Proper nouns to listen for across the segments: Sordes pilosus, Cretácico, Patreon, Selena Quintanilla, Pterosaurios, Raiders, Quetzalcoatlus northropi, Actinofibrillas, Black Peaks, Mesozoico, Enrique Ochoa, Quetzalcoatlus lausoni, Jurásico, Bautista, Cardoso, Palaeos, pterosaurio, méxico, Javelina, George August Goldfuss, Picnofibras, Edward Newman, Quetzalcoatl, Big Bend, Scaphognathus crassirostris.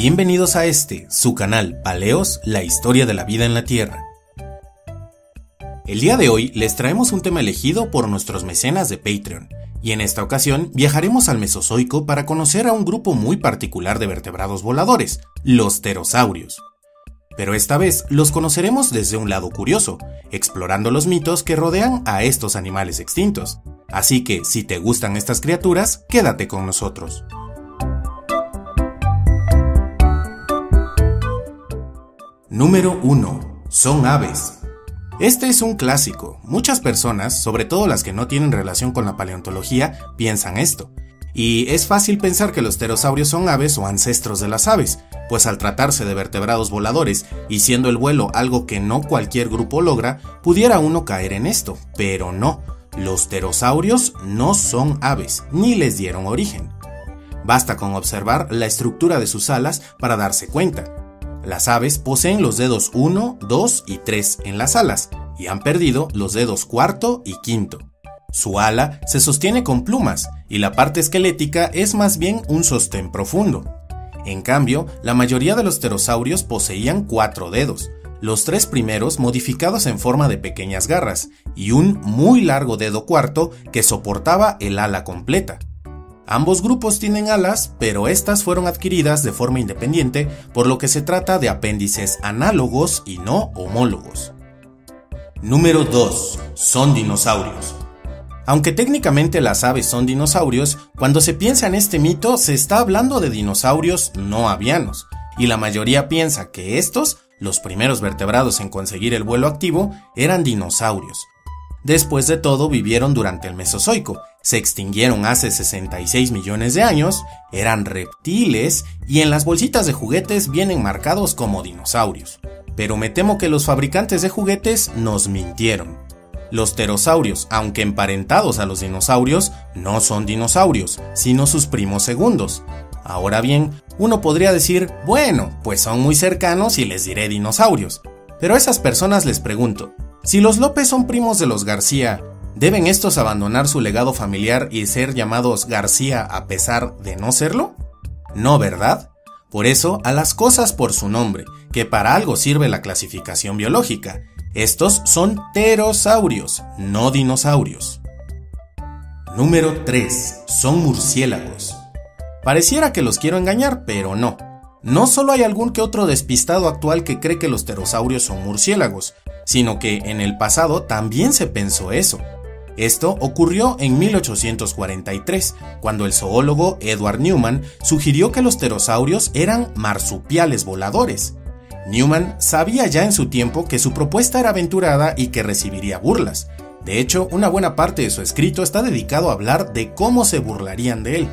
Bienvenidos a este, su canal Palaeos, la historia de la vida en la Tierra. El día de hoy les traemos un tema elegido por nuestros mecenas de Patreon, y en esta ocasión viajaremos al Mesozoico para conocer a un grupo muy particular de vertebrados voladores, los pterosaurios. Pero esta vez los conoceremos desde un lado curioso, explorando los mitos que rodean a estos animales extintos. Así que, si te gustan estas criaturas, quédate con nosotros. Número 1. Son aves. Este es un clásico. Muchas personas, sobre todo las que no tienen relación con la paleontología, piensan esto. Y es fácil pensar que los pterosaurios son aves o ancestros de las aves, pues al tratarse de vertebrados voladores y siendo el vuelo algo que no cualquier grupo logra, pudiera uno caer en esto, pero no. Los pterosaurios no son aves, ni les dieron origen. Basta con observar la estructura de sus alas para darse cuenta. Las aves poseen los dedos 1, 2 y 3 en las alas, y han perdido los dedos cuarto y quinto. Su ala se sostiene con plumas, y la parte esquelética es más bien un sostén profundo. En cambio, la mayoría de los pterosaurios poseían 4 dedos, los 3 primeros modificados en forma de pequeñas garras, y un muy largo dedo cuarto que soportaba el ala completa. Ambos grupos tienen alas, pero estas fueron adquiridas de forma independiente, por lo que se trata de apéndices análogos y no homólogos. Número 2. Son dinosaurios. Aunque técnicamente las aves son dinosaurios, cuando se piensa en este mito se está hablando de dinosaurios no avianos, y la mayoría piensa que estos, los primeros vertebrados en conseguir el vuelo activo, eran dinosaurios. Después de todo, vivieron durante el Mesozoico, se extinguieron hace 66 millones de años, eran reptiles y en las bolsitas de juguetes vienen marcados como dinosaurios. Pero me temo que los fabricantes de juguetes nos mintieron. Los pterosaurios, aunque emparentados a los dinosaurios, no son dinosaurios, sino sus primos segundos. Ahora bien, uno podría decir, bueno, pues son muy cercanos y les diré dinosaurios. Pero a esas personas les pregunto, si los López son primos de los García, ¿deben estos abandonar su legado familiar y ser llamados García a pesar de no serlo? No, ¿verdad? Por eso, a las cosas por su nombre, que para algo sirve la clasificación biológica. Estos son pterosaurios, no dinosaurios. Número 3. Son murciélagos. Pareciera que los quiero engañar, pero no. No solo hay algún que otro despistado actual que cree que los pterosaurios son murciélagos, sino que en el pasado también se pensó eso. Esto ocurrió en 1843, cuando el zoólogo Edward Newman sugirió que los pterosaurios eran marsupiales voladores. Newman sabía ya en su tiempo que su propuesta era aventurada y que recibiría burlas. De hecho, una buena parte de su escrito está dedicado a hablar de cómo se burlarían de él.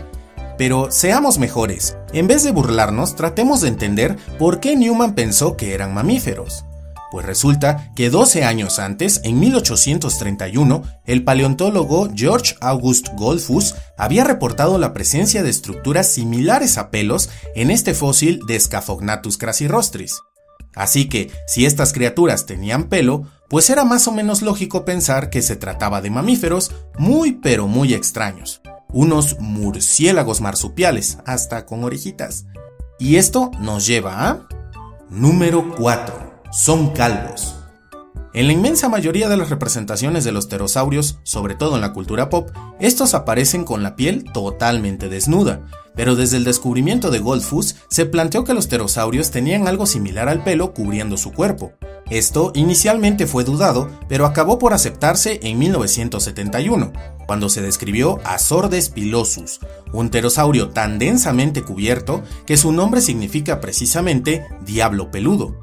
Pero seamos mejores, en vez de burlarnos tratemos de entender por qué Newman pensó que eran mamíferos. Pues resulta que 12 años antes, en 1831, el paleontólogo George August Goldfuss había reportado la presencia de estructuras similares a pelos en este fósil de Scaphognathus crassirostris. Así que, si estas criaturas tenían pelo, pues era más o menos lógico pensar que se trataba de mamíferos muy pero muy extraños. Unos murciélagos marsupiales, hasta con orejitas. Y esto nos lleva a... Número 4. Son calvos. En la inmensa mayoría de las representaciones de los pterosaurios, sobre todo en la cultura pop, estos aparecen con la piel totalmente desnuda. Pero desde el descubrimiento de Goldfuss, se planteó que los pterosaurios tenían algo similar al pelo cubriendo su cuerpo. Esto inicialmente fue dudado, pero acabó por aceptarse en 1971, cuando se describió a Sordes pilosus, un pterosaurio tan densamente cubierto que su nombre significa precisamente diablo peludo.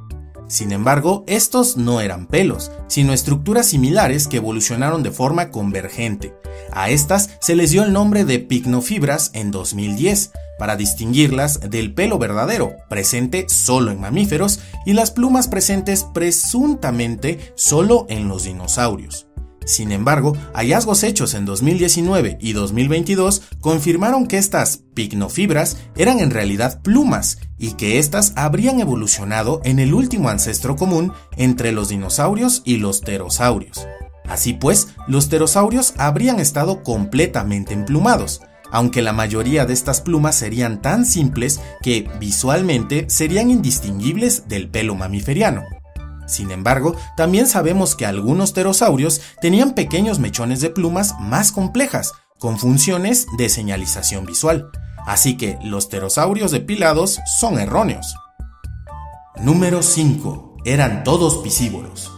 Sin embargo, estos no eran pelos, sino estructuras similares que evolucionaron de forma convergente. A estas se les dio el nombre de Picnofibras en 2010, para distinguirlas del pelo verdadero, presente solo en mamíferos, y las plumas presentes presuntamente solo en los dinosaurios. Sin embargo, hallazgos hechos en 2019 y 2022 confirmaron que estas picnofibras eran en realidad plumas y que éstas habrían evolucionado en el último ancestro común entre los dinosaurios y los pterosaurios. Así pues, los pterosaurios habrían estado completamente emplumados. aunque la mayoría de estas plumas serían tan simples que, visualmente, serían indistinguibles del pelo mamiferiano. Sin embargo, también sabemos que algunos pterosaurios tenían pequeños mechones de plumas más complejas, con funciones de señalización visual. Así que los pterosaurios depilados son erróneos. Número 5. Eran todos piscívoros.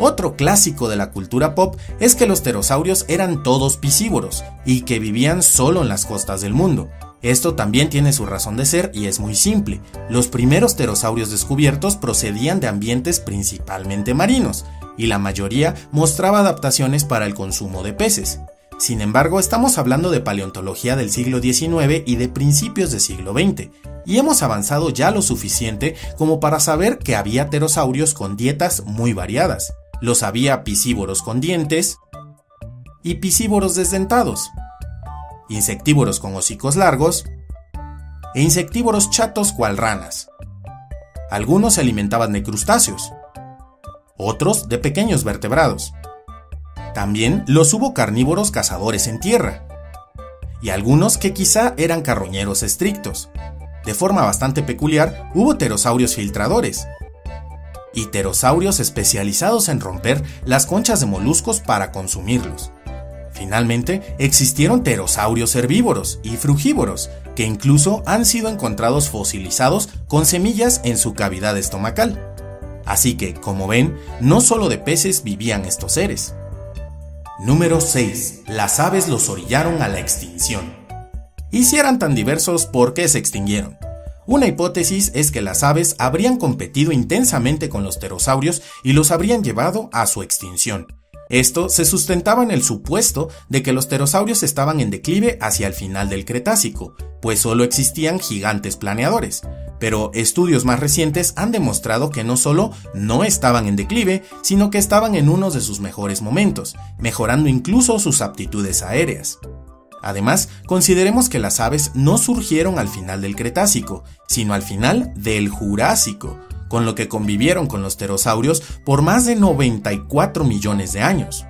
Otro clásico de la cultura pop es que los pterosaurios eran todos piscívoros y que vivían solo en las costas del mundo. Esto también tiene su razón de ser y es muy simple. Los primeros pterosaurios descubiertos procedían de ambientes principalmente marinos y la mayoría mostraba adaptaciones para el consumo de peces. Sin embargo, estamos hablando de paleontología del siglo XIX y de principios del siglo XX, y hemos avanzado ya lo suficiente como para saber que había pterosaurios con dietas muy variadas. Los había piscívoros con dientes y piscívoros desdentados, insectívoros con hocicos largos e insectívoros chatos cual ranas. Algunos se alimentaban de crustáceos, otros de pequeños vertebrados. También los hubo carnívoros cazadores en tierra, y algunos que quizá eran carroñeros estrictos. De forma bastante peculiar, hubo pterosaurios filtradores y pterosaurios especializados en romper las conchas de moluscos para consumirlos. Finalmente, existieron pterosaurios herbívoros y frugívoros, que incluso han sido encontrados fosilizados con semillas en su cavidad estomacal. Así que, como ven, no solo de peces vivían estos seres. Número 6. Las aves los orillaron a la extinción. Y si eran tan diversos, ¿por qué se extinguieron? Una hipótesis es que las aves habrían competido intensamente con los pterosaurios y los habrían llevado a su extinción. Esto se sustentaba en el supuesto de que los pterosaurios estaban en declive hacia el final del Cretácico, pues solo existían gigantes planeadores. Pero estudios más recientes han demostrado que no solo no estaban en declive, sino que estaban en uno de sus mejores momentos, mejorando incluso sus aptitudes aéreas. Además, consideremos que las aves no surgieron al final del Cretácico, sino al final del Jurásico, con lo que convivieron con los pterosaurios por más de 94 millones de años.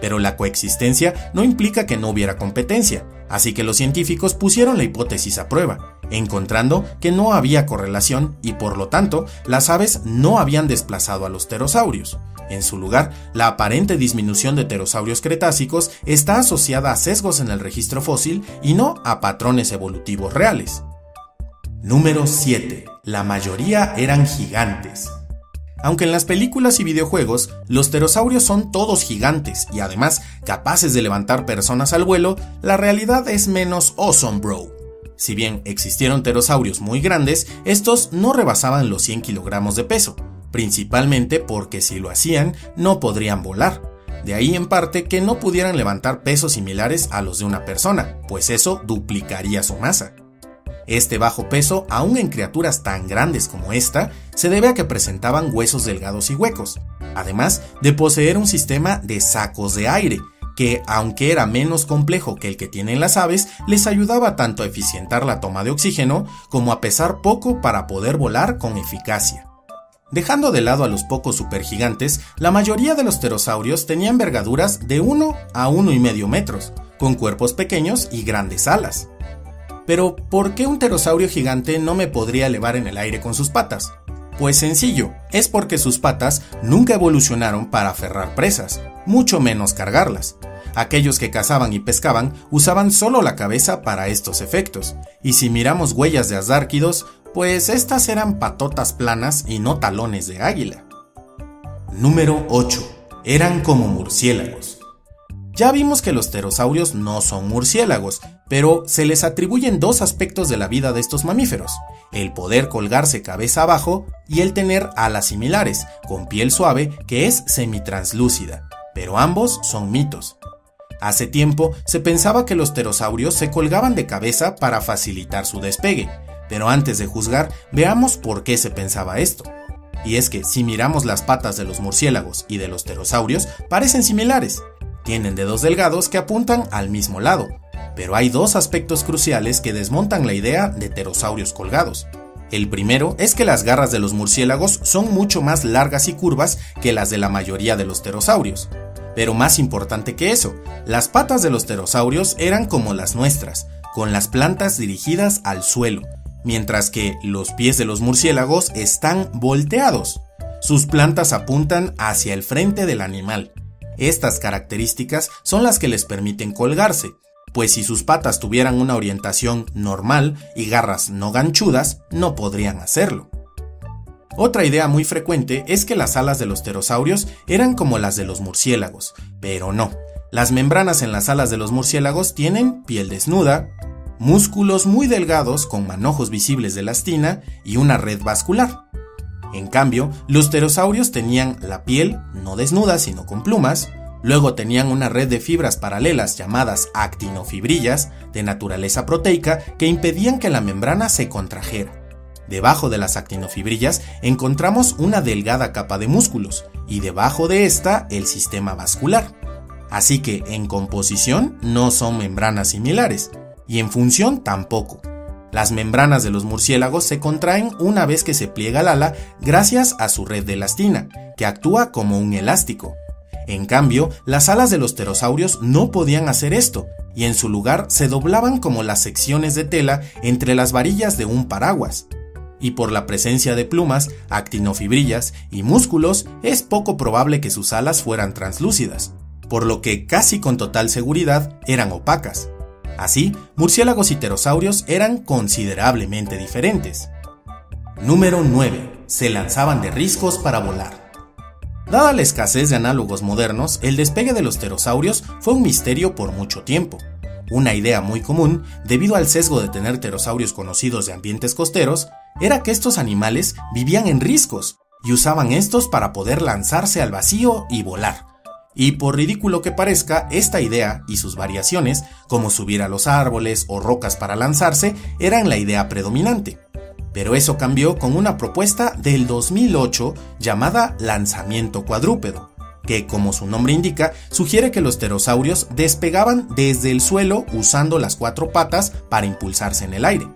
Pero la coexistencia no implica que no hubiera competencia, así que los científicos pusieron la hipótesis a prueba, encontrando que no había correlación y por lo tanto las aves no habían desplazado a los pterosaurios. En su lugar, la aparente disminución de pterosaurios cretácicos está asociada a sesgos en el registro fósil y no a patrones evolutivos reales. Número 7. La mayoría eran gigantes. Aunque en las películas y videojuegos, los pterosaurios son todos gigantes y además capaces de levantar personas al vuelo, la realidad es menos awesome, bro. Si bien existieron pterosaurios muy grandes, estos no rebasaban los 100 kilogramos de peso, principalmente porque si lo hacían, no podrían volar. De ahí en parte que no pudieran levantar pesos similares a los de una persona, pues eso duplicaría su masa. Este bajo peso, aún en criaturas tan grandes como esta, se debe a que presentaban huesos delgados y huecos, además de poseer un sistema de sacos de aire, que aunque era menos complejo que el que tienen las aves, les ayudaba tanto a eficientar la toma de oxígeno como a pesar poco para poder volar con eficacia. Dejando de lado a los pocos supergigantes, la mayoría de los pterosaurios tenían envergaduras de 1 a 1,5 metros, con cuerpos pequeños y grandes alas. Pero, ¿por qué un pterosaurio gigante no me podría elevar en el aire con sus patas? Pues sencillo, es porque sus patas nunca evolucionaron para aferrar presas, mucho menos cargarlas. Aquellos que cazaban y pescaban usaban solo la cabeza para estos efectos, y si miramos huellas de asdárquidos, pues estas eran patotas planas y no talones de águila. Número 8. Eran como murciélagos. Ya vimos que los pterosaurios no son murciélagos, pero se les atribuyen dos aspectos de la vida de estos mamíferos: el poder colgarse cabeza abajo y el tener alas similares, con piel suave que es semitranslucida. Pero ambos son mitos. Hace tiempo se pensaba que los pterosaurios se colgaban de cabeza para facilitar su despegue, pero antes de juzgar, veamos por qué se pensaba esto. Y es que si miramos las patas de los murciélagos y de los pterosaurios, parecen similares. Tienen dedos delgados que apuntan al mismo lado, pero hay dos aspectos cruciales que desmontan la idea de pterosaurios colgados. El primero es que las garras de los murciélagos son mucho más largas y curvas que las de la mayoría de los pterosaurios. Pero más importante que eso, las patas de los pterosaurios eran como las nuestras, con las plantas dirigidas al suelo, mientras que los pies de los murciélagos están volteados. Sus plantas apuntan hacia el frente del animal. Estas características son las que les permiten colgarse, pues si sus patas tuvieran una orientación normal y garras no ganchudas, no podrían hacerlo. Otra idea muy frecuente es que las alas de los pterosaurios eran como las de los murciélagos, pero no. Las membranas en las alas de los murciélagos tienen piel desnuda, músculos muy delgados con manojos visibles de elastina y una red vascular. En cambio, los pterosaurios tenían la piel no desnuda sino con plumas, luego tenían una red de fibras paralelas llamadas actinofibrillas de naturaleza proteica que impedían que la membrana se contrajera. Debajo de las actinofibrillas encontramos una delgada capa de músculos y debajo de esta el sistema vascular. Así que en composición no son membranas similares y en función tampoco. Las membranas de los murciélagos se contraen una vez que se pliega el ala gracias a su red de elastina, que actúa como un elástico. En cambio, las alas de los pterosaurios no podían hacer esto, y en su lugar se doblaban como las secciones de tela entre las varillas de un paraguas. Y por la presencia de plumas, actinofibrillas y músculos, es poco probable que sus alas fueran translúcidas, por lo que casi con total seguridad eran opacas. Así, murciélagos y pterosaurios eran considerablemente diferentes. Número 9. Se lanzaban de riscos para volar. Dada la escasez de análogos modernos, el despegue de los pterosaurios fue un misterio por mucho tiempo. Una idea muy común, debido al sesgo de tener pterosaurios conocidos de ambientes costeros, era que estos animales vivían en riscos y usaban estos para poder lanzarse al vacío y volar. Y por ridículo que parezca, esta idea y sus variaciones, como subir a los árboles o rocas para lanzarse, eran la idea predominante. Pero eso cambió con una propuesta del 2008 llamada lanzamiento cuadrúpedo, que como su nombre indica, sugiere que los pterosaurios despegaban desde el suelo usando las cuatro patas para impulsarse en el aire.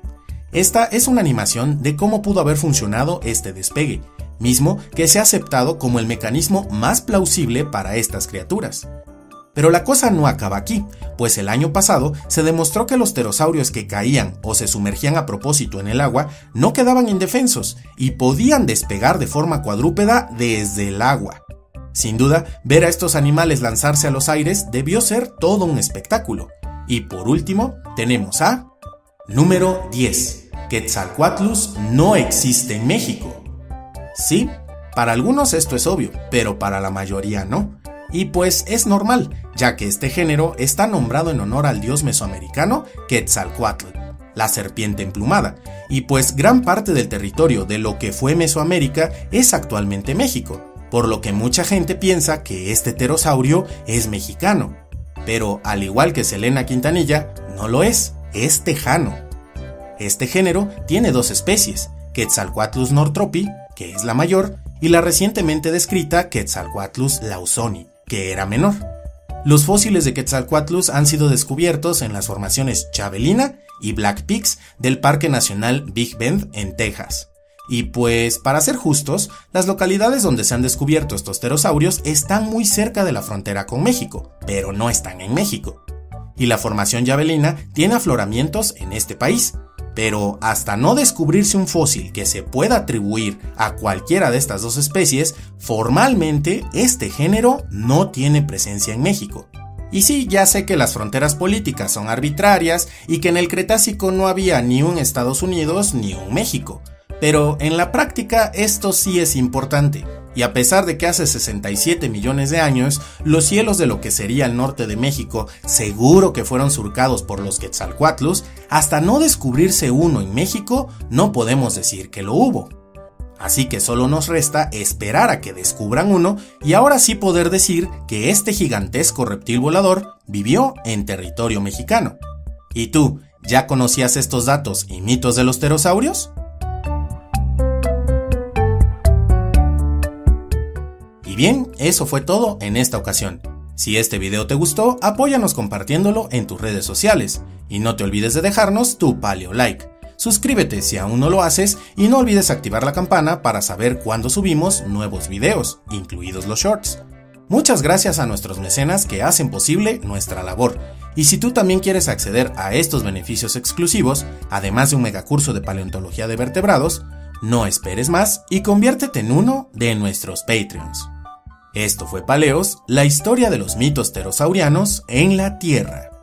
Esta es una animación de cómo pudo haber funcionado este despegue, mismo que se ha aceptado como el mecanismo más plausible para estas criaturas. Pero la cosa no acaba aquí, pues el año pasado se demostró que los pterosaurios que caían o se sumergían a propósito en el agua no quedaban indefensos y podían despegar de forma cuadrúpeda desde el agua. Sin duda, ver a estos animales lanzarse a los aires debió ser todo un espectáculo. Y por último, tenemos a... Número 10. Quetzalcoatlus no existe en México. Sí, para algunos esto es obvio, pero para la mayoría no. Y pues es normal, ya que este género está nombrado en honor al dios mesoamericano Quetzalcoatl, la serpiente emplumada, y pues gran parte del territorio de lo que fue Mesoamérica es actualmente México, por lo que mucha gente piensa que este pterosaurio es mexicano. Pero al igual que Selena Quintanilla, no lo es tejano. Este género tiene dos especies, Quetzalcoatlus northropi, que es la mayor, y la recientemente descrita Quetzalcoatlus lausoni, que era menor. Los fósiles de Quetzalcoatlus han sido descubiertos en las formaciones Javelina y Black Peaks del Parque Nacional Big Bend en Texas. Y pues, para ser justos, las localidades donde se han descubierto estos pterosaurios están muy cerca de la frontera con México, pero no están en México. Y la formación Javelina tiene afloramientos en este país. Pero hasta no descubrirse un fósil que se pueda atribuir a cualquiera de estas dos especies, formalmente este género no tiene presencia en México. Y sí, ya sé que las fronteras políticas son arbitrarias y que en el Cretácico no había ni un Estados Unidos ni un México, pero en la práctica esto sí es importante. Y a pesar de que hace 67 millones de años, los cielos de lo que sería el norte de México seguro que fueron surcados por los Quetzalcoatlus, hasta no descubrirse uno en México, no podemos decir que lo hubo. Así que solo nos resta esperar a que descubran uno y ahora sí poder decir que este gigantesco reptil volador vivió en territorio mexicano. ¿Y tú, ya conocías estos datos y mitos de los pterosaurios? Y bien, eso fue todo en esta ocasión. Si este video te gustó, apóyanos compartiéndolo en tus redes sociales. Y no te olvides de dejarnos tu paleo like. Suscríbete si aún no lo haces y no olvides activar la campana para saber cuándo subimos nuevos videos, incluidos los shorts. Muchas gracias a nuestros mecenas que hacen posible nuestra labor. Y si tú también quieres acceder a estos beneficios exclusivos, además de un megacurso de paleontología de vertebrados, no esperes más y conviértete en uno de nuestros Patreons. Esto fue Palaeos, la historia de los mitos pterosaurianos en la Tierra.